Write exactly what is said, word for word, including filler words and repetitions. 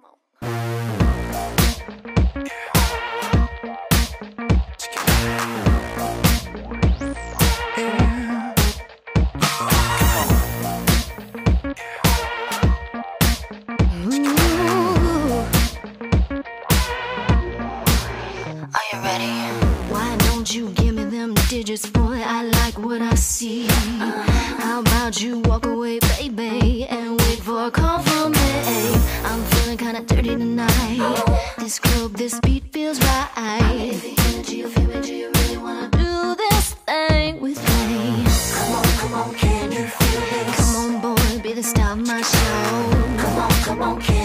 Como. Why don't you give me them digits, boy? I like what I see. Uh, How about you walk away, baby, and wait for a call from me? I'm feeling kinda dirty tonight. Oh. This club, this beat feels right. I need the energy, you feel me? Do you really wanna do this thing with me? Come on, come on, can you feel this? Come on, boy, be the star of my show. Come on, come on, can